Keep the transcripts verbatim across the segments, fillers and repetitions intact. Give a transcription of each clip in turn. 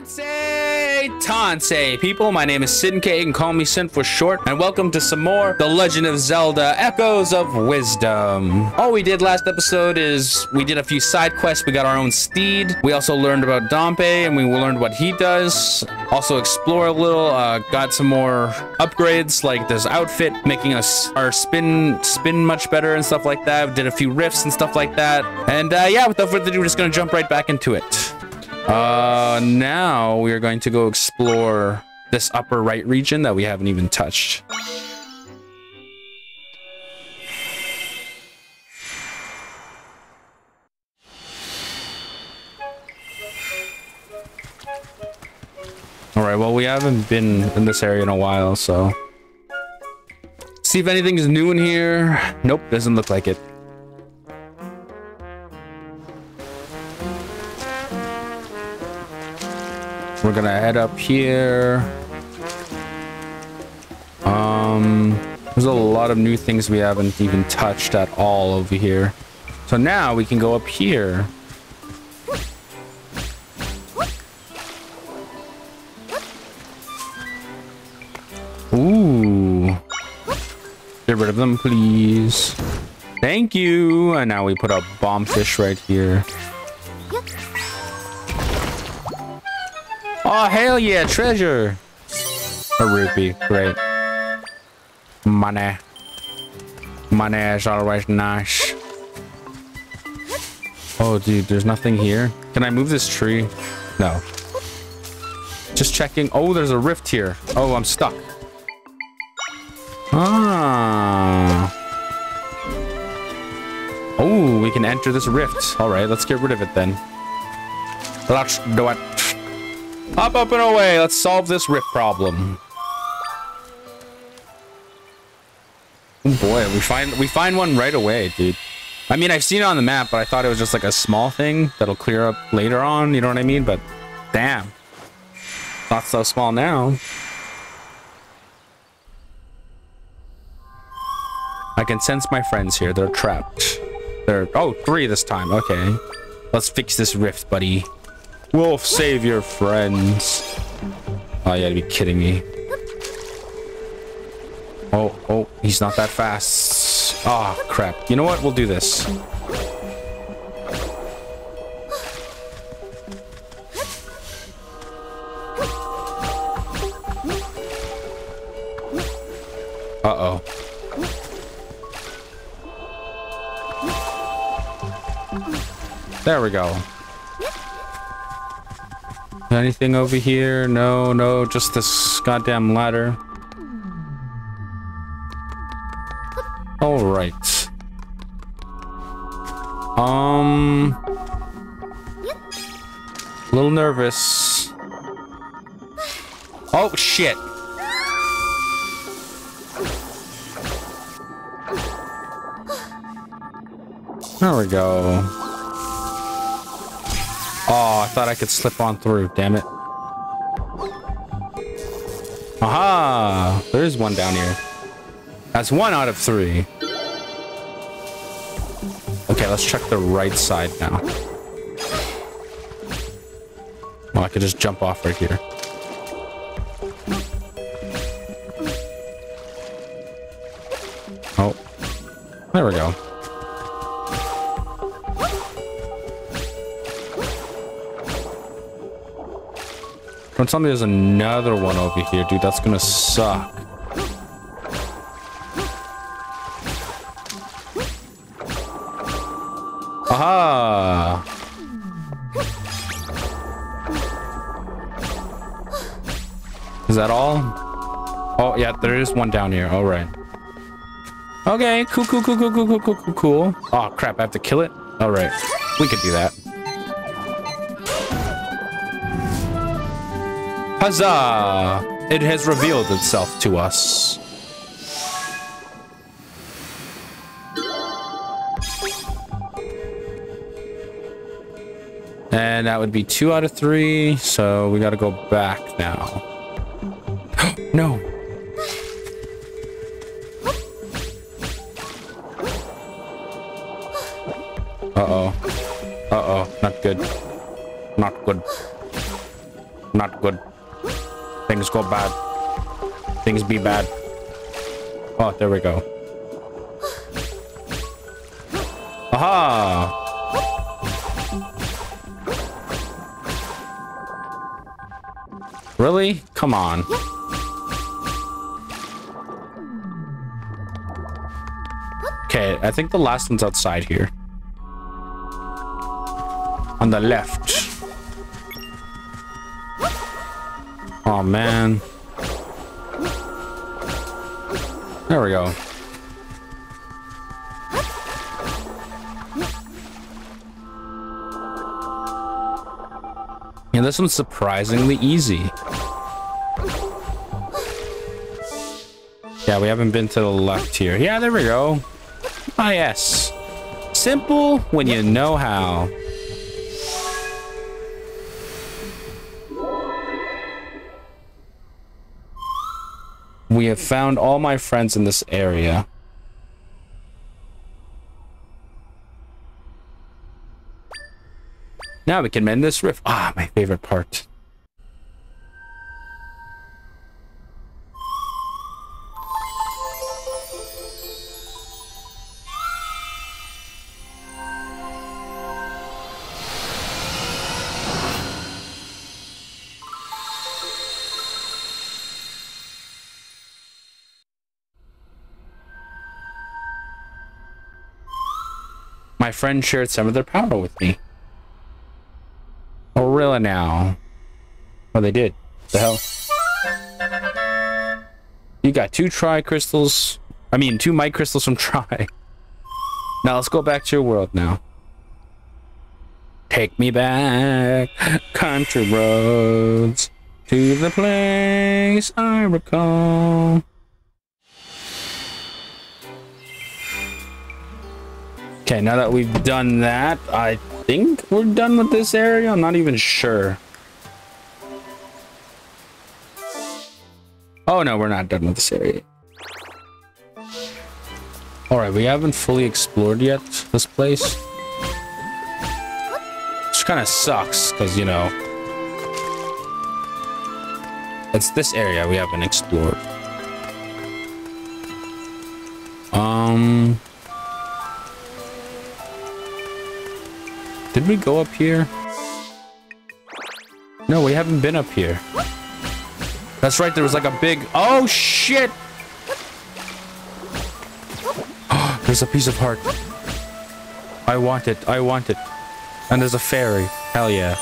Tansei! Tansei, people, my name is Sin K, you can call me Sin for short, and welcome to some more The Legend of Zelda: Echoes of Wisdom. All we did last episode is we did a few side quests, we got our own steed, we also learned about Dompe, and we learned what he does, also explore a little, uh, got some more upgrades, like this outfit, making us our spin spin much better and stuff like that, we did a few riffs and stuff like that, and uh, yeah, without further ado, we're just gonna jump right back into it. Uh, now we are going to go explore this upper right region that we haven't even touched. Alright, well, we haven't been in this area in a while, so... see if anything is new in here. Nope, doesn't look like it. We're gonna head up here. Um, there's a lot of new things we haven't even touched at all over here. So now we can go up here. Ooh. Get rid of them, please. Thank you. And now we put a bombfish right here. Oh, hell yeah, treasure! A rupee, great. Money. Money is always nice. Oh, dude, there's nothing here. Can I move this tree? No. Just checking. Oh, there's a rift here. Oh, I'm stuck. Ah. Oh, we can enter this rift. Alright, let's get rid of it then. Let's do it. Hop up and away. Let's solve this rift problem. Oh boy, we find we find one right away, dude. I mean, I've seen it on the map, but I thought it was just like a small thing that'll clear up later on. You know what I mean? But damn, not so small now. I can sense my friends here. They're trapped. They're oh three this time. Okay, let's fix this rift, buddy. Wolf, save your friends. Oh, you gotta be kidding me. Oh, oh, he's not that fast. Ah, oh, crap. You know what? We'll do this. Uh-oh. There we go. Anything over here? No, no, just this goddamn ladder. All right. Um, a little nervous. Oh shit! There we go. Oh, I thought I could slip on through. Damn it. Aha! There's one down here. That's one out of three. Okay, let's check the right side now. Well, I could just jump off right here. Oh. There we go. Don't tell me there's another one over here, dude. That's gonna suck. Aha! Is that all? Oh, yeah, there is one down here. All right. Okay, cool, cool, cool, cool, cool, cool, cool, cool. Oh, crap, I have to kill it? All right, we could do that. Huzzah! It has revealed itself to us. And that would be two out of three, so we gotta go back now. No! Uh-oh. Uh-oh. Not good. Not good. not good. Things go bad. Things be bad. Oh, there we go. Aha! Really? Come on. Okay, I think the last one's outside here. On the left. Oh man. There we go. Yeah, this one's surprisingly easy. Yeah, we haven't been to the left here. Yeah, there we go. Ah, yes. Simple when you know how. We have found all my friends in this area. Now we can mend this rift. Ah, my favorite part. My friend shared some of their power with me. Oh, really now? Oh, they did. What the hell? You got two tri-crystals. I mean, two might crystals from Tri. Now let's go back to your world now. Take me back, country roads, to the place I recall. Okay, now that we've done that, I think we're done with this area. I'm not even sure. Oh no, we're not done with this area. Alright, we haven't fully explored yet this place. Which kind of sucks, because, you know, it's this area we haven't explored. Um... Did we go up here? No, we haven't been up here. That's right, there was like a big... Oh, shit! There's a piece of heart. I want it, I want it. And there's a fairy. Hell yeah.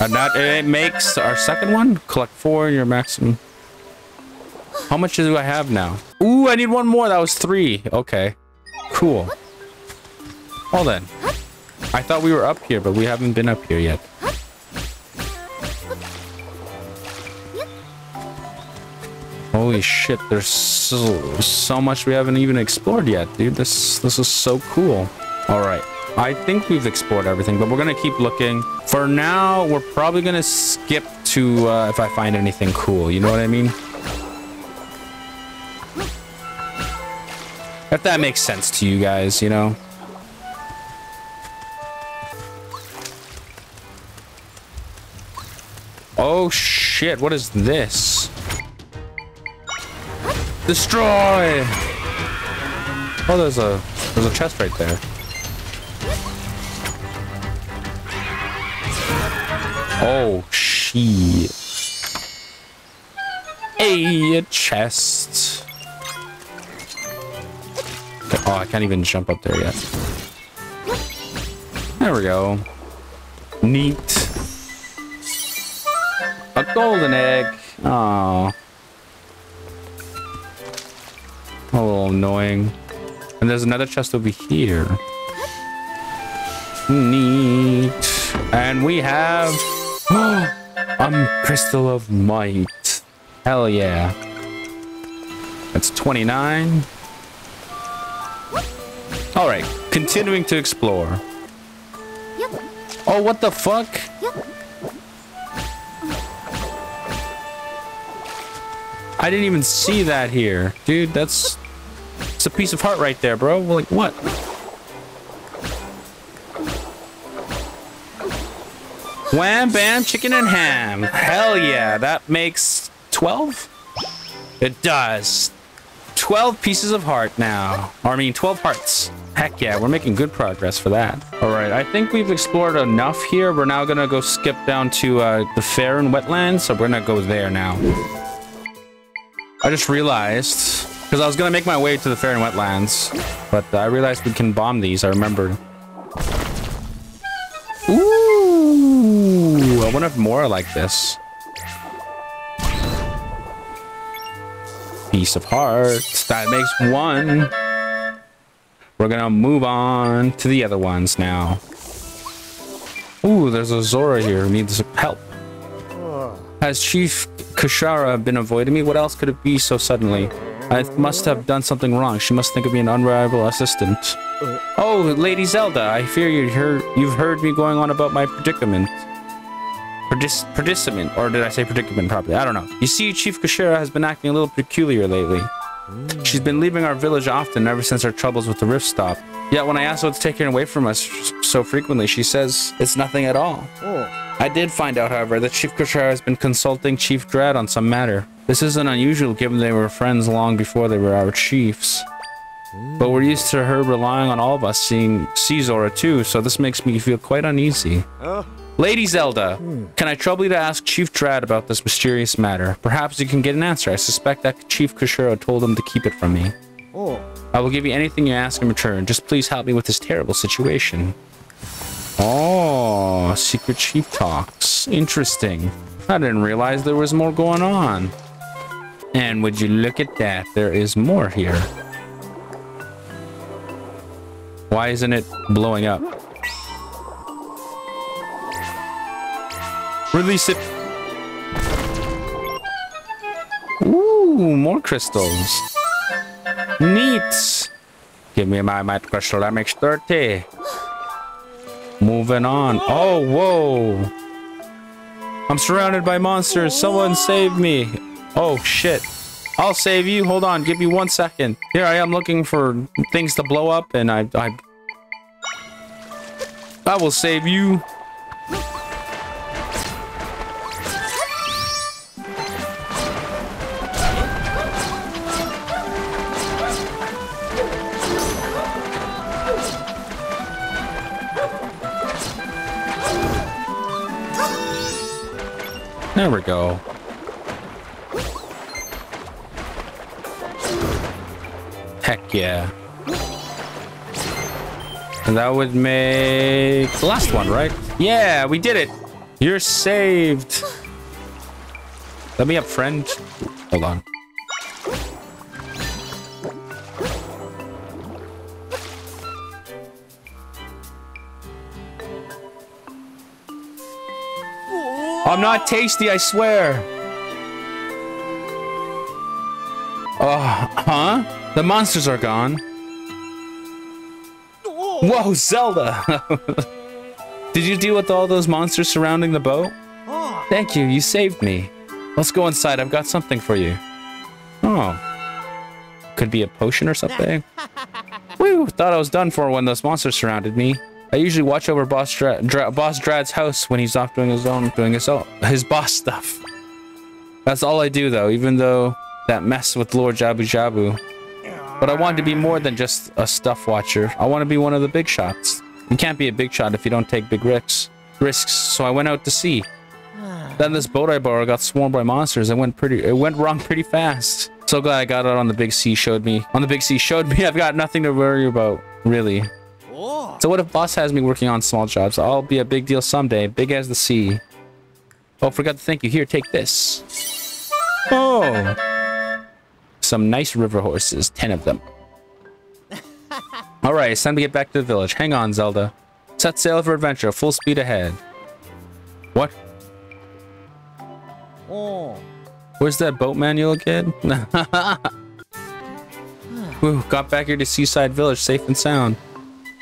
And that it makes our second one? Collect four, your maximum. How much do I have now? Ooh, I need one more. That was three. Okay. Cool. Well then. I thought we were up here, but we haven't been up here yet. Holy shit, there's so, so much we haven't even explored yet, dude. This this is so cool. Alright, I think we've explored everything, but we're going to keep looking. For now, we're probably going to skip to uh, if I find anything cool, you know what I mean? If that makes sense to you guys, you know? Oh shit, what is this? Destroy! Oh, there's a there's a chest right there. Oh shit. Hey, a chest. Okay. Oh, I can't even jump up there yet. There we go. Neat. A golden egg. Oh, a little annoying. And there's another chest over here. Neat. And we have oh, a crystal of might. Hell yeah. That's twenty-nine. All right, continuing to explore. Oh, what the fuck? I didn't even see that here. Dude, that's... It's a piece of heart right there, bro. We're like, what? Wham bam chicken and ham. Hell yeah, that makes twelve? It does. twelve pieces of heart now. Or I mean twelve hearts. Heck yeah, we're making good progress for that. Alright, I think we've explored enough here. We're now gonna go skip down to uh, the Faron Wetlands, so we're gonna go there now. I just realized, because I was gonna make my way to the Faron Wetlands, but I realized we can bomb these, I remember. Ooh, I wonder if more are like this. Piece of heart. That makes one. We're gonna move on to the other ones now. Ooh, there's a Zora here who needs help. Has Chief Kashara been avoiding me? What else could it be so suddenly? I must have done something wrong. She must think of me an unreliable assistant. Oh, Lady Zelda, I fear you heard, you've heard me going on about my predicament. Predis predicament, or did I say predicament properly? I don't know. You see, Chief Kashira has been acting a little peculiar lately. She's been leaving our village often ever since our troubles with the rift stopped. Yet when I asked her to take her away from us so frequently, she says it's nothing at all. Oh. I did find out, however, that Chief Kashira has been consulting Chief Drad on some matter. This isn't unusual given they were friends long before they were our chiefs. But we're used to her relying on all of us, seeing Zora too, so this makes me feel quite uneasy. Uh. Lady Zelda, can I trouble you to ask Chief Drad about this mysterious matter? Perhaps you can get an answer. I suspect that Chief Koshiro told him to keep it from me. Oh. I will give you anything you ask in return. Just please help me with this terrible situation. Oh, secret chief talks. Interesting. I didn't realize there was more going on. And would you look at that? There is more here. Why isn't it blowing up? Release it. Ooh, more crystals. Neat. Give me my might crystal. That makes thirty. Moving on. Oh, whoa. I'm surrounded by monsters. Someone save me. Oh, shit. I'll save you. Hold on. Give me one second. Here I am looking for things to blow up, and I... I, I will save you. There we go. Heck yeah. And that would make the last one, right? Yeah, we did it. You're saved. Let me up, friend. Hold on. I'm not tasty, I swear. Uh huh? The monsters are gone. Whoa, Zelda! Did you deal with all those monsters surrounding the boat? Thank you, you saved me. Let's go inside, I've got something for you. Oh. Could be a potion or something? Woo! Thought I was done for when those monsters surrounded me. I usually watch over Boss, Dra Dra Boss Drad's house when he's off doing his own, doing his own, his boss stuff. That's all I do though, even though that mess with Lord Jabu Jabu. But I want to be more than just a stuff watcher. I want to be one of the big shots. You can't be a big shot if you don't take big risks. Risks. So I went out to sea. Then this boat I borrowed got swarmed by monsters. It went pretty. It went wrong pretty fast. So glad I got out on the big sea. Showed me on the big sea. Showed me I've got nothing to worry about, really. So what if boss has me working on small jobs? I'll be a big deal someday, big as the sea. Oh, forgot to thank you. Here, take this. Oh. Some nice river horses, ten of them. All right, it's time to get back to the village. Hang on, Zelda. Set sail for adventure, full speed ahead. What? Oh. Where's that boat manual again? Whew, got back here to Seaside Village, safe and sound.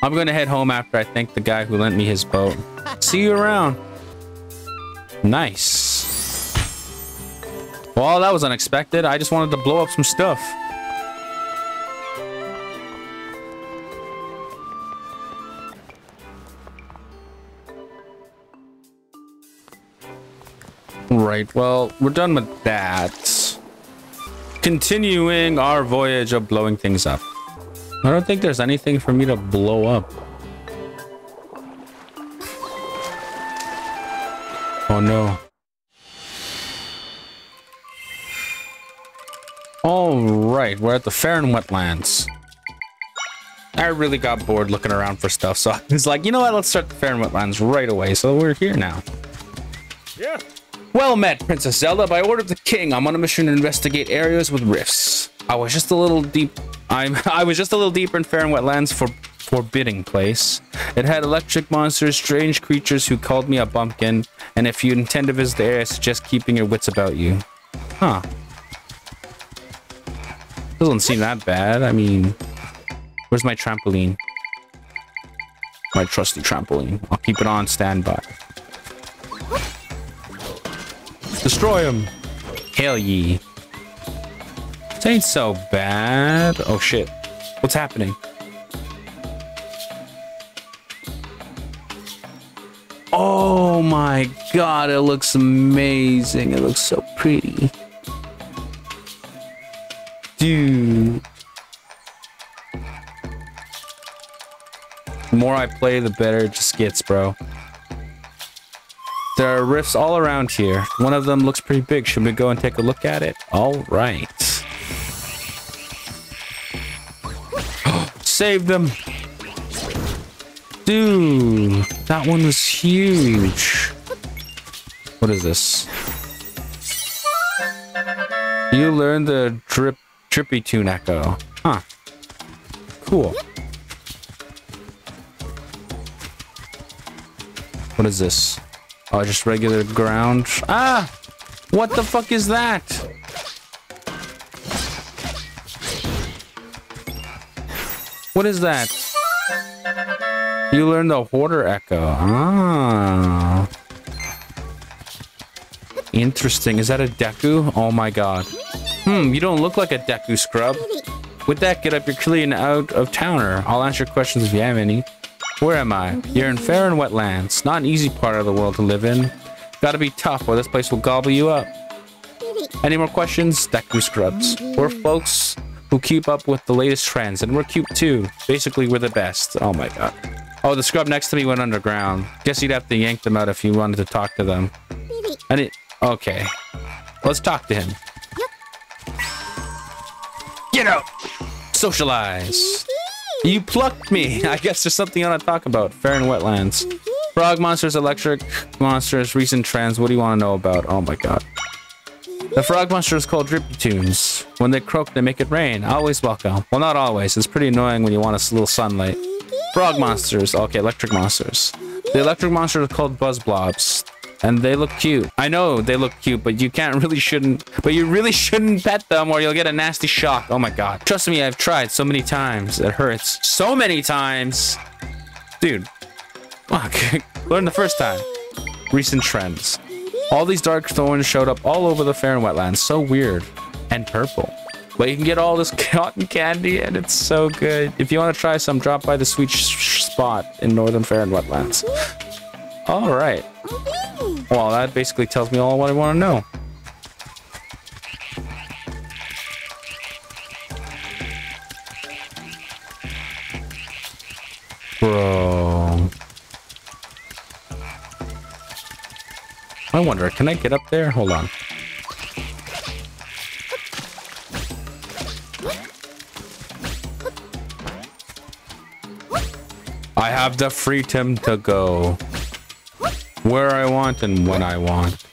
I'm gonna head home after I thank the guy who lent me his boat. See you around. Nice. Well, that was unexpected. I just wanted to blow up some stuff. Alright, well, we're done with that. Continuing our voyage of blowing things up. I don't think there's anything for me to blow up. Oh no. Alright, we're at the Faron Wetlands. I really got bored looking around for stuff, so I was like, you know what, let's start the Faron Wetlands right away, so we're here now. Yeah. Well met, Princess Zelda. By order of the king, I'm on a mission to investigate areas with rifts. I was just a little deep... I'm, I was just a little deeper in Faron Wetlands for Forbidding Place. It had electric monsters, strange creatures who called me a bumpkin, and if you intend to visit the area, I suggest keeping your wits about you. Huh. Doesn't seem that bad. I mean... Where's my trampoline? My trusty trampoline. I'll keep it on standby. Destroy him! Hail ye. This ain't so bad. Oh shit. What's happening? Oh my god, it looks amazing. It looks so pretty. Dude. The more I play, the better it just gets, bro. There are rifts all around here. One of them looks pretty big. Should we go and take a look at it? All right. Save them. Dude, that one was huge. What is this? You learned the drip drippy tune echo. Huh. Cool. What is this? Oh, just regular ground. Ah! What the fuck is that? What is that? You learned the hoarder echo. Ah. Interesting. Is that a Deku? Oh my god. Hmm, you don't look like a Deku, scrub. With that, get up. You're clearly an out-of-towner. I'll answer questions if you have any. Where am I? You're in Faron Wetlands. Not an easy part of the world to live in. Gotta be tough or this place will gobble you up. Any more questions? Deku scrubs. We're folks who keep up with the latest trends, and we're cute too. Basically, we're the best. Oh my god. Oh, the scrub next to me went underground. Guess you'd have to yank them out if you wanted to talk to them. And it... Okay. Let's talk to him. Get out! Socialize! You plucked me! I guess there's something I want to talk about. Faron Wetlands. Frog monsters, electric monsters, recent trends. What do you want to know about? Oh my god. The frog monster is called Driptunes. When they croak, they make it rain. Always welcome. Well, not always. It's pretty annoying when you want a little sunlight. Frog monsters. Okay, electric monsters. The electric monster is called Buzz Blobs. And they look cute. I know they look cute, but you can't really shouldn't, but you really shouldn't pet them or you'll get a nasty shock. Oh my god. Trust me, I've tried so many times. It hurts. So many times. Dude. Fuck. Learn the first time. Recent trends. All these dark thorns showed up all over the Faron Wetlands. So weird. And purple. But you can get all this cotton candy and it's so good. If you want to try some, drop by the sweet sh spot in northern Faron Wetlands. Alright. Well, that basically tells me all what I want to know. Bro. I wonder, can I get up there? Hold on. I have the freedom to go where I want and when I want.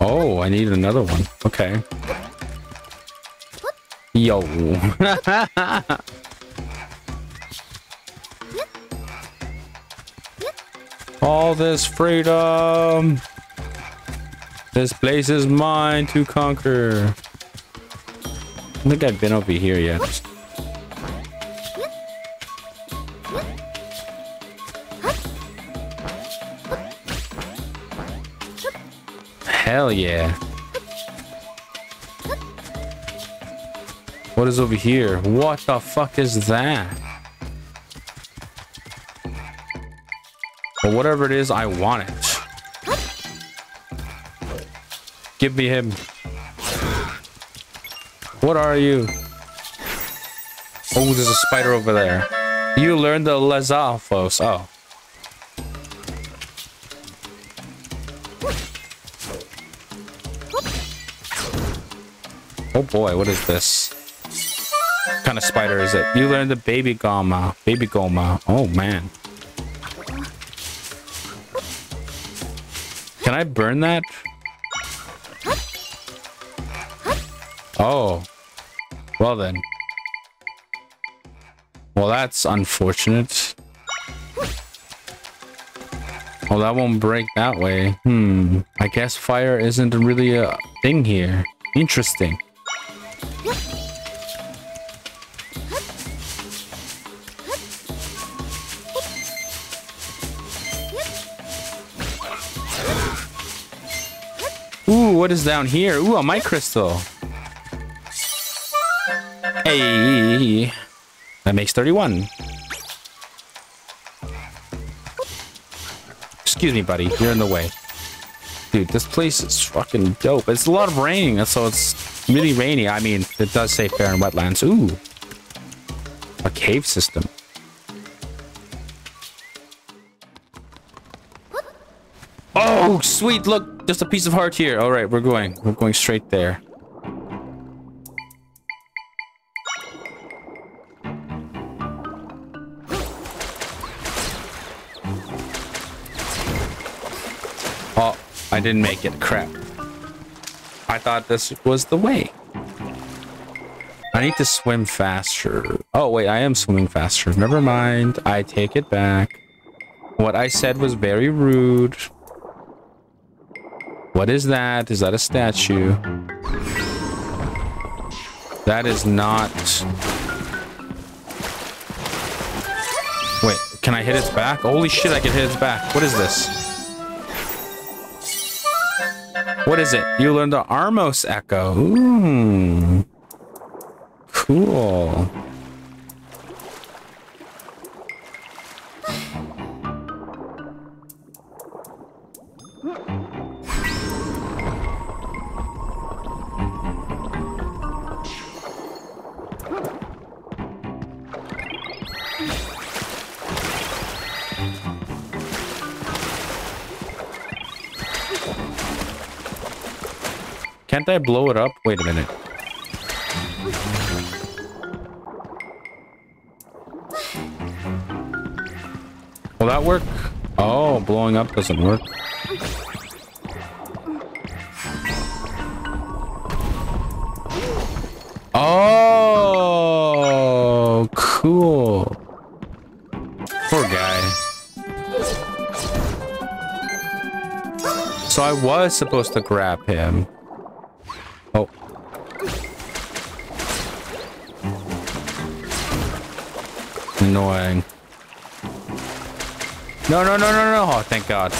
Oh, I need another one. Okay. Yo. All this freedom. This place is mine to conquer. I don't think I've been over here yet. Hell yeah. What is over here? What the fuck is that? But whatever it is, I want it. Give me him. What are you? Oh, there's a spider over there. You learned the Lazafos. Oh. Oh boy, what is this? What kind of spider is it? You learned the baby goma. Baby goma. Oh man. Can I burn that? Oh. Well then. Well, that's unfortunate. Well, that won't break that way. Hmm. I guess fire isn't really a thing here. Interesting. Ooh, what is down here? Ooh, a mic crystal. Hey. That makes thirty-one. Excuse me, buddy. You're in the way. Dude, this place is fucking dope. It's a lot of rain, so it's really rainy. I mean, it does say Faron Wetlands. Ooh. A cave system. Oh, sweet. Look, just a piece of heart here. All right, we're going. We're going straight there. I didn't make it. Crap. I thought this was the way. I need to swim faster. Oh, wait. I am swimming faster. Never mind. I take it back. What I said was very rude. What is that? Is that a statue? That is not... Wait. Can I hit its back? Holy shit, I can hit its back. What is this? What is it? You learned the Armos Echo. Ooh. Cool. Can't I blow it up? Wait a minute. Will that work? Oh, blowing up doesn't work. Oh, cool. Poor guy. So I was supposed to grab him. Oh. Annoying. No, no, no, no, no. Oh, thank God.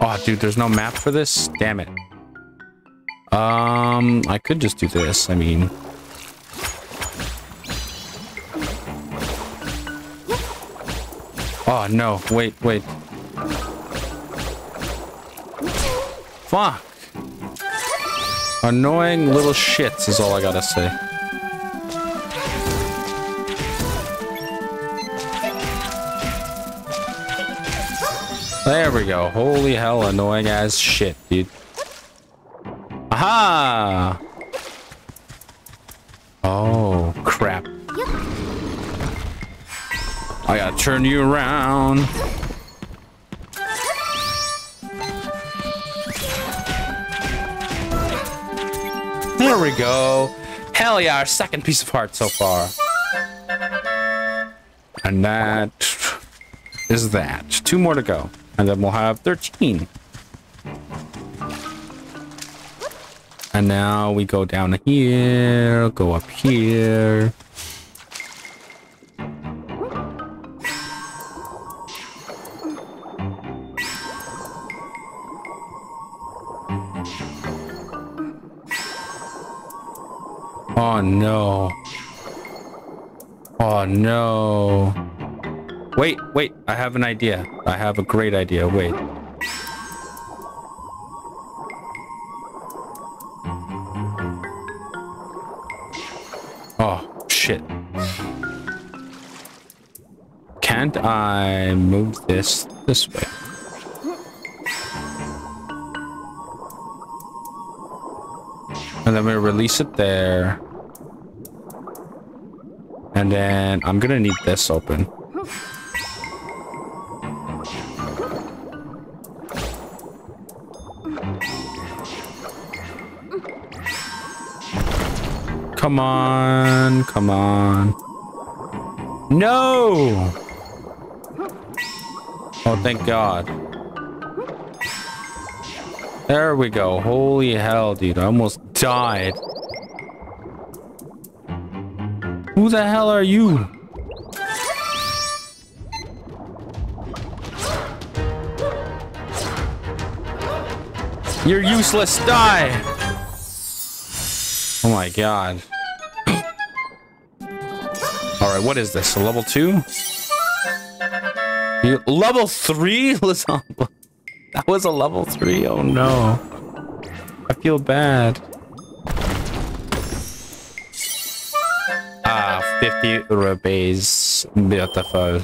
Oh, dude, there's no map for this? Damn it. Um, I could just do this. I mean... Oh, no. Wait, wait. Fuck. Annoying little shits is all I gotta say. There we go. Holy hell, annoying as shit, dude. Aha! Oh, crap. I gotta turn you around. There we go. Hell yeah, our second piece of heart so far. And that is that. Two more to go. And then we'll have thirteen. And now we go down here, go up here. Oh no. Oh no. Wait, wait, I have an idea. I have a great idea. Wait. Oh, shit. Can't I move this this way? And then we release it there. And then I'm gonna need this open. Come on, come on. No! Oh, thank God. There we go. Holy hell, dude. I almost died. Who the hell are you? You're useless. Die! Oh my God. Alright, what is this? A level two? You, level three? That was a level three? Oh no. I feel bad. Ah, fifty rupees. Beautiful.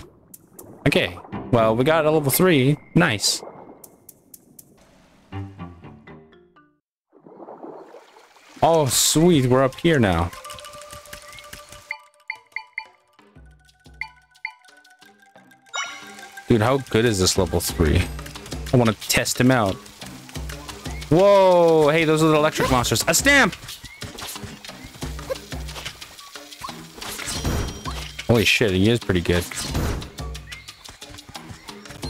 Okay. Well, we got a level three. Nice. Oh, sweet. We're up here now. Dude, how good is this level three? I want to test him out. Whoa! Hey, those are the electric monsters. A stamp! Holy shit, he is pretty good.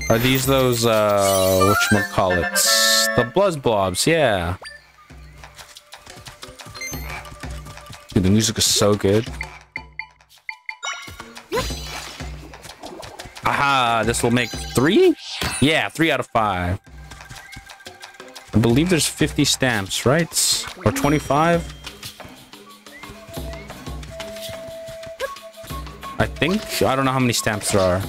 Are these those, uh, whatchamacallits? The Buzz Blobs, yeah. Dude, the music is so good. Aha, this will make three? Yeah, three out of five. I believe there's fifty stamps, right? Or twenty-five? I think. I don't know how many stamps there are.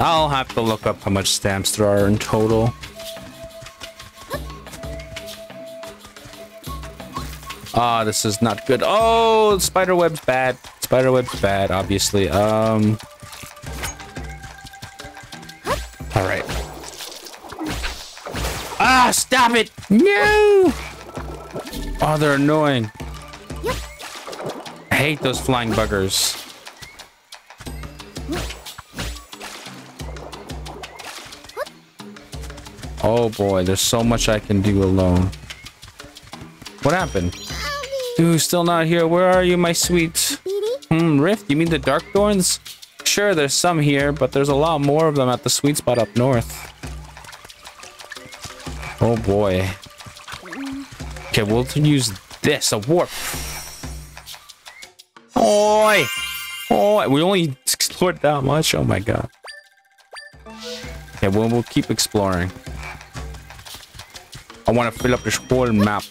I'll have to look up how much stamps there are in total. Ah, oh, this is not good. Oh, spiderweb's bad. Spiderweb's bad, obviously. Um... Alright. Ah, stop it! No! Oh, they're annoying. I hate those flying buggers. Oh boy, there's so much I can do alone. What happened? Dude, still not here. Where are you, my sweet? Hmm, Rift? You mean the Dark Thorns? Sure, there's some here, but there's a lot more of them at the sweet spot up north. Oh boy. Okay, we'll use this, a warp. Oi! Oi! We only explored that much? Oh my God. Okay, well, we'll keep exploring. I want to fill up this whole map.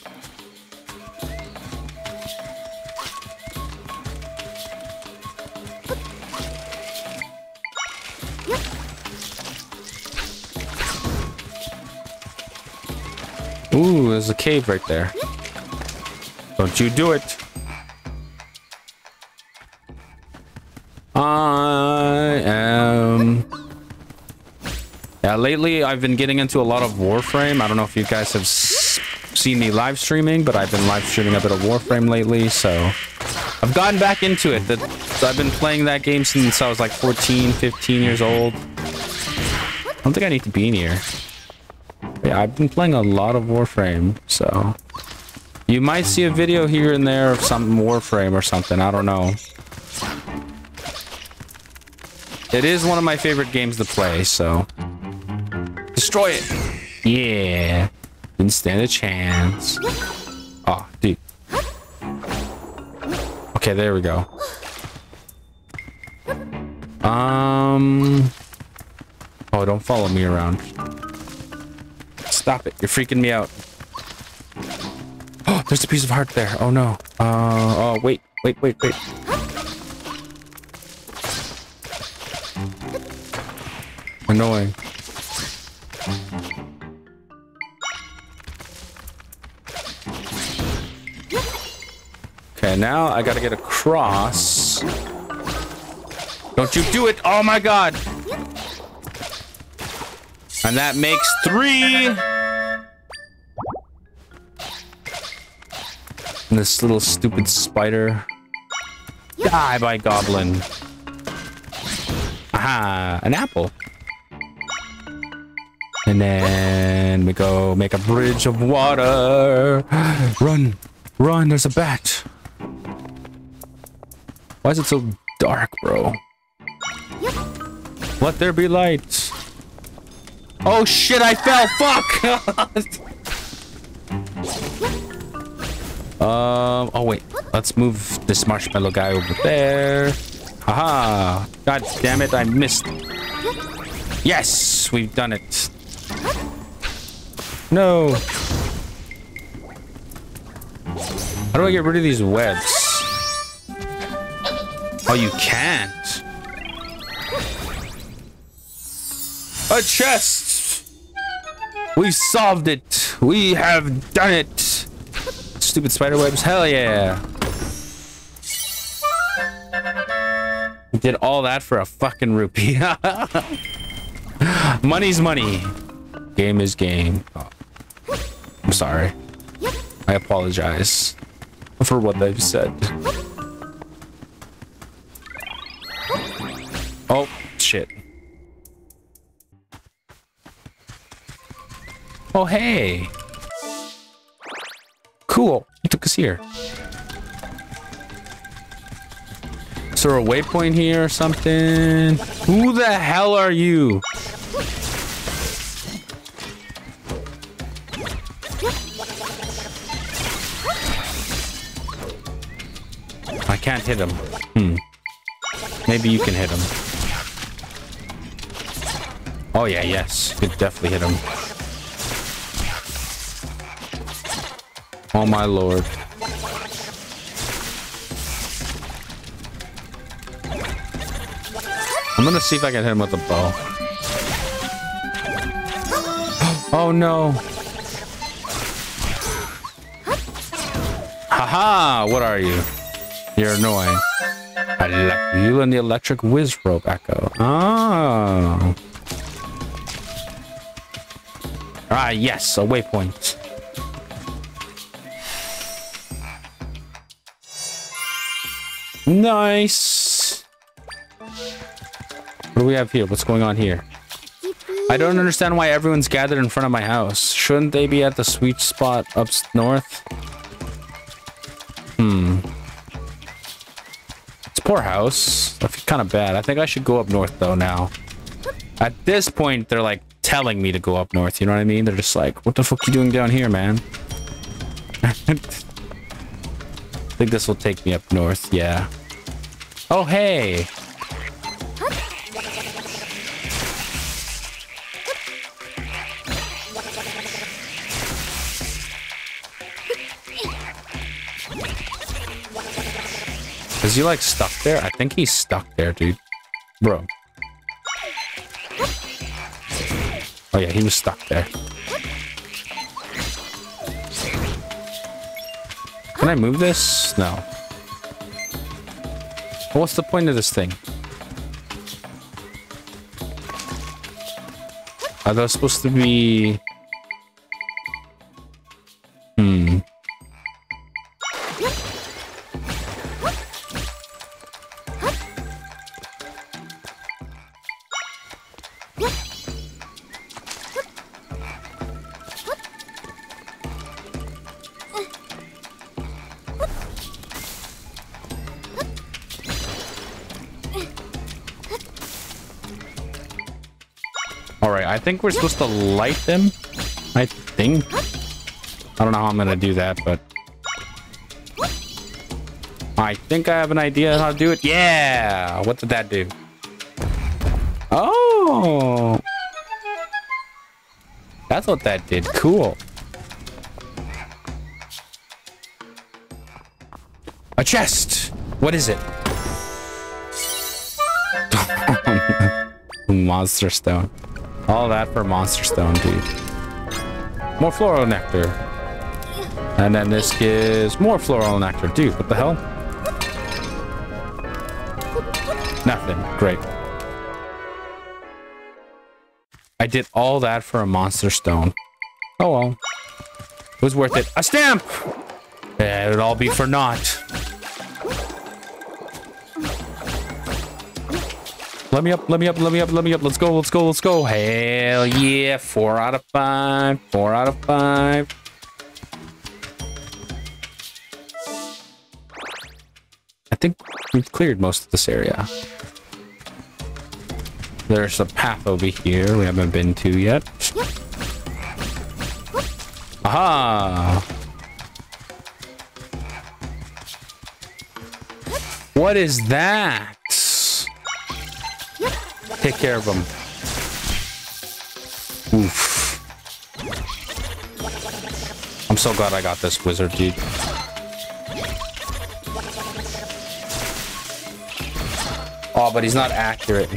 Ooh, there's a cave right there. Don't you do it. I am... Yeah, lately I've been getting into a lot of Warframe. I don't know if you guys have s seen me live streaming, but I've been live streaming a bit of Warframe lately, so... I've gotten back into it. The, so I've been playing that game since I was like fourteen, fifteen years old. I don't think I need to be in here. Yeah, I've been playing a lot of Warframe, so... You might see a video here and there of some Warframe or something, I don't know. It is one of my favorite games to play, so... Destroy it! Yeah! Didn't stand a chance. Oh, dude. Okay, there we go. Um... Oh, don't follow me around. Stop it, you're freaking me out. Oh, There's a piece of heart there. Oh no. Uh, oh, wait, wait, wait, wait. Annoying. Okay, now I gotta get across. Don't you do it! Oh my god! And that makes three! And this little stupid spider. Die by goblin. Aha! An apple. And then we go make a bridge of water. Run! Run! There's a bat! Why is it so dark, bro? Let there be light. Oh shit, I fell! Fuck! um, oh wait. Let's move this marshmallow guy over there. Haha! God damn it, I missed. Yes! We've done it. No! How do I get rid of these webs? Oh, you can't. A chest! We solved it! We have done it! Stupid spider webs, hell yeah! We did all that for a fucking rupee. Money's money. Game is game. Oh. I'm sorry. I apologize for what they've said. Oh, shit. Oh, hey! Cool! It took us here. Is there a waypoint here or something? Who the hell are you? I can't hit him. Hmm. Maybe you can hit him. Oh yeah, yes. You could definitely hit him. Oh my lord. I'm gonna see if I can hit him with a bow. Oh no. Haha, what are you? You're annoying. I like you and the electric whiz rope echo. Oh. Ah, yes, a waypoint. Nice. What do we have here? What's going on here? I don't understand why everyone's gathered in front of my house. Shouldn't they be at the sweet spot up north? Hmm. It's a poor house. I feel kind of bad. I think I should go up north though now. At this point, they're like telling me to go up north. You know what I mean? They're just like, what the fuck you doing down here, man? I think this will take me up north, yeah. Oh, hey! Is he, like, stuck there? I think he's stuck there, dude. Bro. Oh, yeah, he was stuck there. Can I move this? No. What's the point of this thing? Are those supposed to be... Hmm. I think we're supposed to light them, I think. I don't know how I'm gonna do that, but I think I have an idea how to do it. Yeah! What did that do? Oh! That's what that did. Cool. A chest! What is it? Monster stone. All that for monster stone, dude. More floral nectar. And then this gives more floral nectar. Dude, what the hell? Nothing. Great. I did all that for a monster stone. Oh well. It was worth it. A stamp! Yeah, it'd all be for naught. Let me up, let me up, let me up, let me up. Let's go, let's go, let's go. Hell yeah. Four out of five. Four out of five. I think we've cleared most of this area. There's a path over here we haven't been to yet. Aha! What is that? Take care of him. Oof. I'm so glad I got this wizard, dude. Oh, but he's not accurate.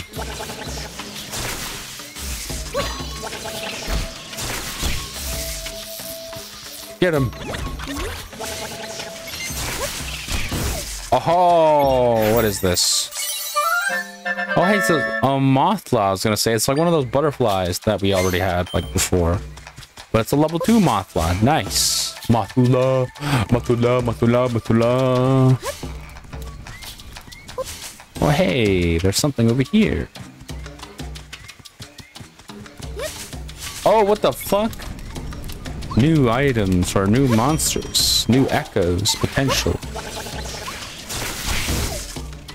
Get him. Oh, what is this? Oh, hey, it's a, a Mothula, I was going to say. It's like one of those butterflies that we already had, like, before. But it's a level two Mothula. Nice. Mothula, Mothula, Mothula, Mothula. Oh, hey, there's something over here. Oh, what the fuck? New items or new monsters, new echoes, potential.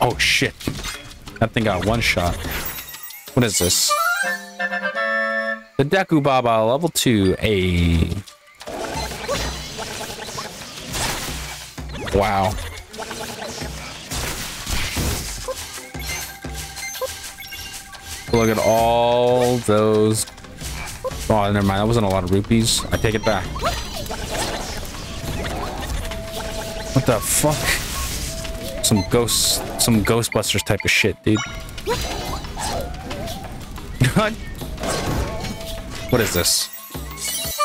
Oh shit, that thing got one shot. What is this? The Deku Baba level two. A. Wow. Look at all those. Oh, never mind. That wasn't a lot of rupees. I take it back. What the fuck? Some ghosts, some Ghostbusters type of shit, dude. What? What is this?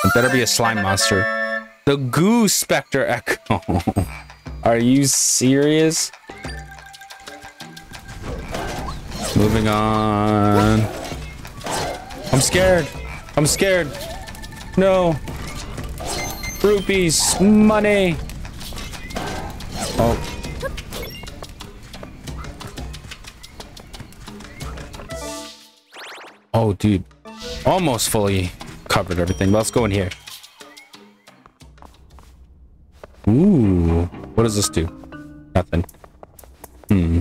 It better be a slime monster. The Goo Specter Echo. Are you serious? Moving on. I'm scared. I'm scared. No. Rupees. Money. Oh. Oh, dude. Almost fully covered everything. Let's go in here. Ooh. What does this do? Nothing. Hmm.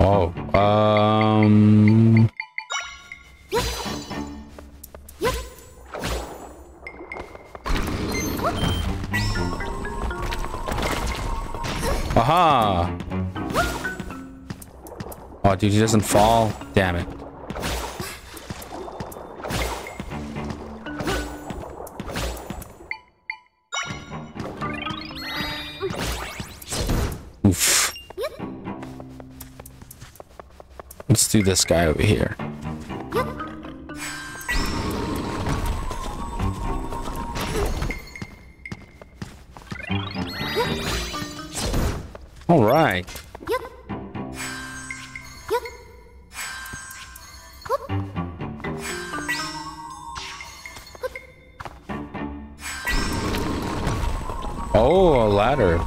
Oh, um... Aha! Oh, dude, he doesn't fall. Damn it. Let's do this guy over here. All right. Oh, a ladder.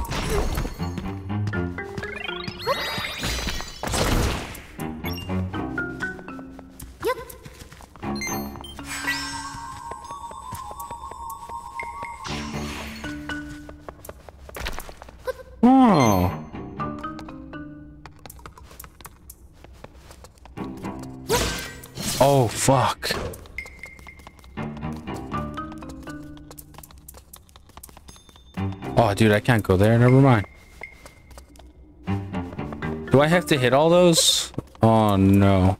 Fuck. Oh, dude, I can't go there. Never mind. Do I have to hit all those? Oh, no.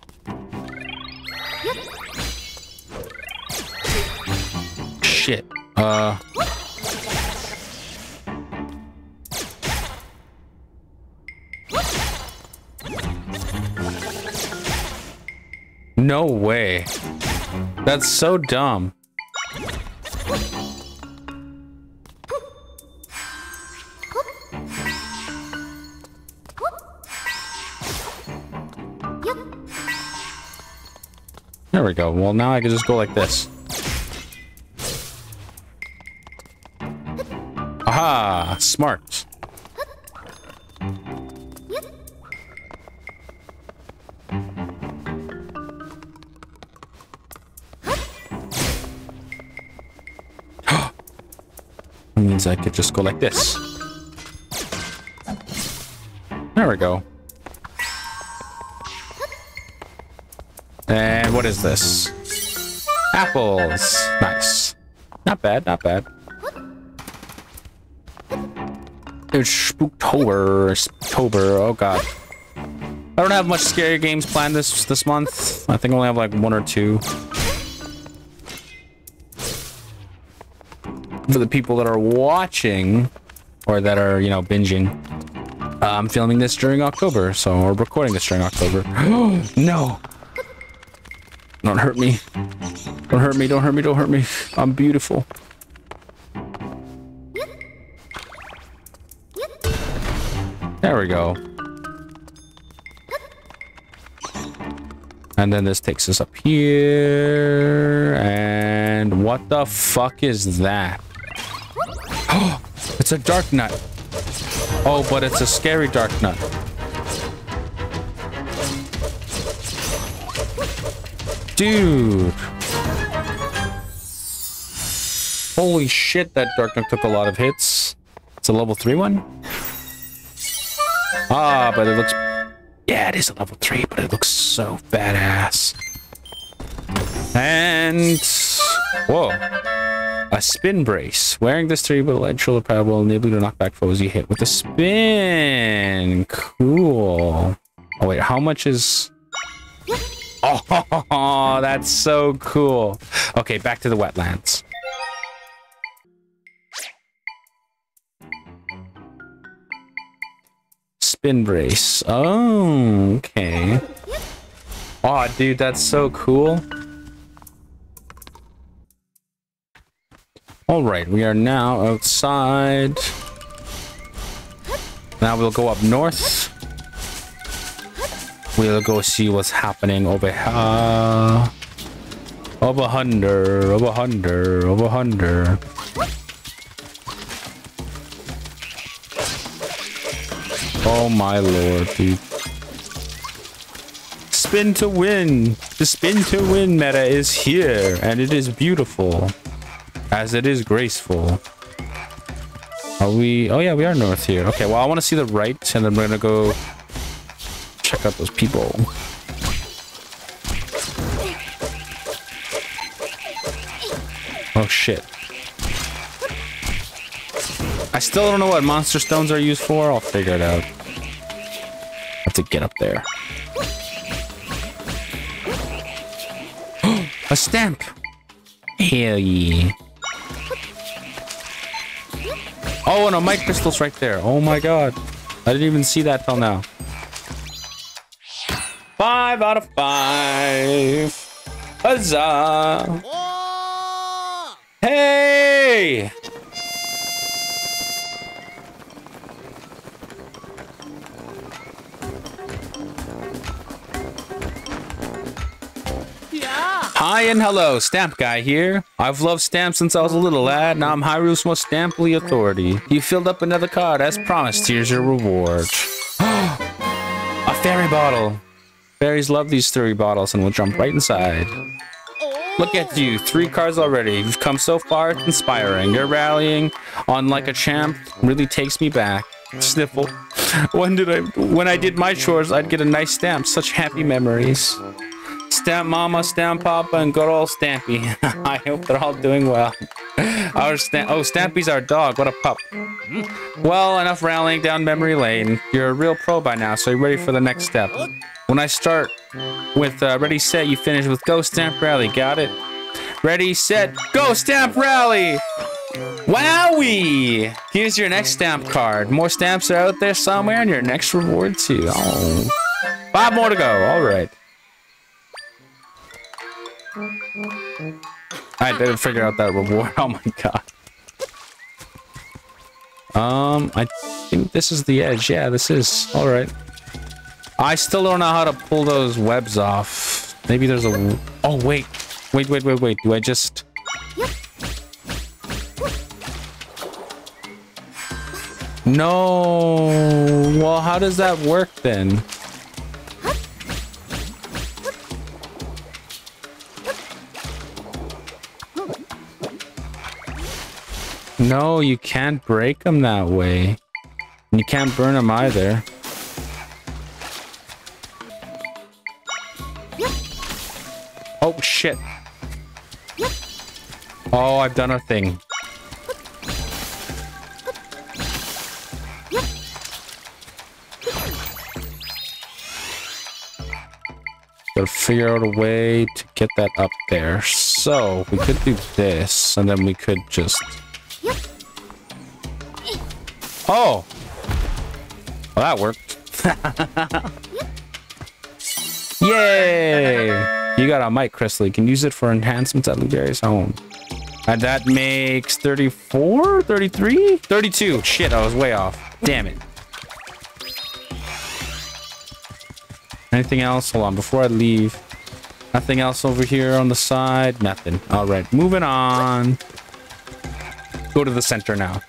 Shit. Uh... No way. That's so dumb. There we go. Well, now I can just go like this. Aha! Smart. Means I could just go like this. There we go. And what is this? Apples. Nice. Not bad, not bad. It's Spooktober. Spooktober. Oh god. I don't have much scary games planned this this month. I think I only have like one or two. For the people that are watching or that are, you know, binging, uh, I'm filming this during October, so we're recording this during October. No, don't hurt me, don't hurt me, don't hurt me, don't hurt me. I'm beautiful. There we go. And then this takes us up here. And what the fuck is that? Oh, it's a Darknut. Oh, but it's a scary Darknut. Dude. Holy shit, that Darknut took a lot of hits. It's a level three one? Ah, but it looks... Yeah, it is a level three, but it looks so badass. And... Whoa. A spin brace. Wearing this three-wheel and shoulder pad will enable you to knock back foes you hit with a spin. Cool. Oh, wait. How much is... Oh, that's so cool. Okay, back to the wetlands. Spin brace. Oh, okay. Aw, oh, dude, that's so cool. All right, we are now outside. Now we'll go up north. We'll go see what's happening over here. Over under, over under, over under. Oh my lord, dude. Spin to win. The spin to win meta is here, and it is beautiful. As it is graceful. Are we... Oh, yeah, we are north here. Okay, well, I want to see the right, and then we're going to go check out those people. Oh, shit. I still don't know what monster stones are used for. I'll figure it out. I have to get up there. A stamp! Hell yeah. Oh, and a mic pistol's right there. Oh my god. I didn't even see that till now. Five out of five. Huzzah. Hey! Hi and hello, Stamp Guy here. I've loved stamps since I was a little lad, and I'm Hyrule's most stamply authority. You filled up another card, as promised. Here's your reward. A fairy bottle. Fairies love these three bottles and will jump right inside. Look at you, three cards already. You've come so far, it's inspiring. You're rallying on like a champ. Really takes me back. Sniffle. When did I? When I did my chores, I'd get a nice stamp. Such happy memories. Stamp Mama, Stamp Papa, and good old Stampy. I hope they're all doing well. Our Stam oh, Stampy's our dog. What a pup. Well, enough rallying down memory lane. You're a real pro by now, so you're ready for the next step. When I start with uh, Ready, Set, you finish with Go Stamp Rally. Got it? Ready, Set, Go Stamp Rally! Wowie! Here's your next stamp card. More stamps are out there somewhere, and your next reward too. Oh. Five more to go. All right. I didn't figure out that reward. Oh my god. Um, I think this is the edge. Yeah, this is. All right. I still don't know how to pull those webs off. Maybe there's a... Oh, wait. Wait, wait, wait, wait. Do I just... No. Well, how does that work then? No, you can't break them that way. And you can't burn them either. Oh, shit. Oh, I've done a thing. Gotta figure out a way to get that up there. So, we could do this, and then we could just... Oh! Well, that worked. Yay! You got a mic, Cressley. You can use it for enhancements at Lugary's home. And that makes thirty-four? thirty-three? thirty-two! Shit, I was way off. Damn it. Anything else? Hold on, before I leave. Nothing else over here on the side? Nothing. Alright, moving on. Go to the center now.